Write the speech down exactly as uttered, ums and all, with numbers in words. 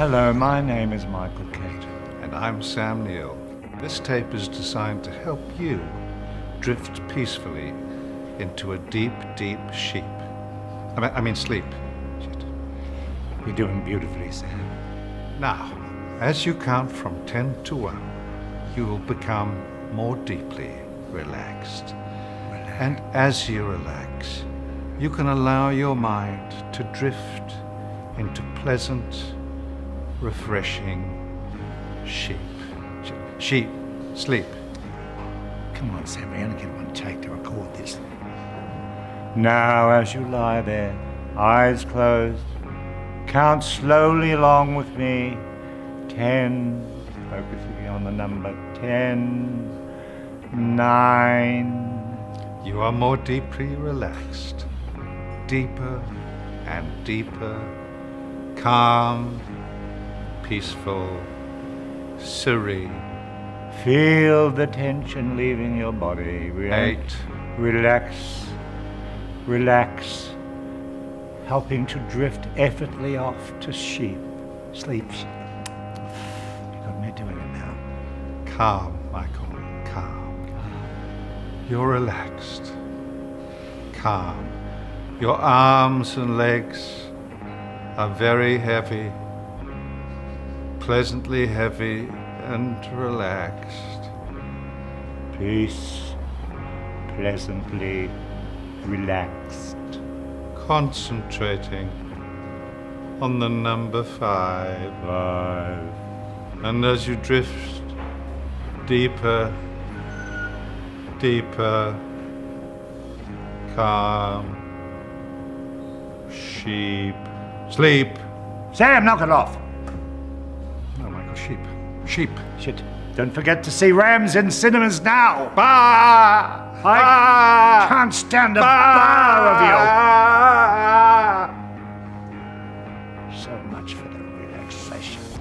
Hello, my name is Michael Caton. And I'm Sam Neill. This tape is designed to help you drift peacefully into a deep, deep sheep. I mean, I mean sleep. Shit. You're doing beautifully, Sam. Now, as you count from ten to one, you will become more deeply relaxed. Relax. And as you relax, you can allow your mind to drift into pleasant, refreshing sheep. Sheep. Sleep. Come on, Sam, we only get one take to record this. Now, as you lie there, eyes closed, count slowly along with me. Ten, focusing on the number ten, nine. You are more deeply relaxed. Deeper and deeper. Calm. Peaceful, serene. Feel the tension leaving your body. Relax. Eight. Relax. Relax. Helping to drift effortlessly off to sheep. Sleep. You've got me doing it now. Calm, Michael. Calm. You're relaxed. Calm. Your arms and legs are very heavy. Pleasantly heavy and relaxed. Peace, pleasantly relaxed. Concentrating on the number five. Five. And as you drift deeper, deeper, calm, sheep, sleep. Sam, knock it off. Sheep. Sheep. Shit. Don't forget to see RAMS in cinemas now. Bah! I bah! Can't stand a bah! Bar of you. So much for the relaxation.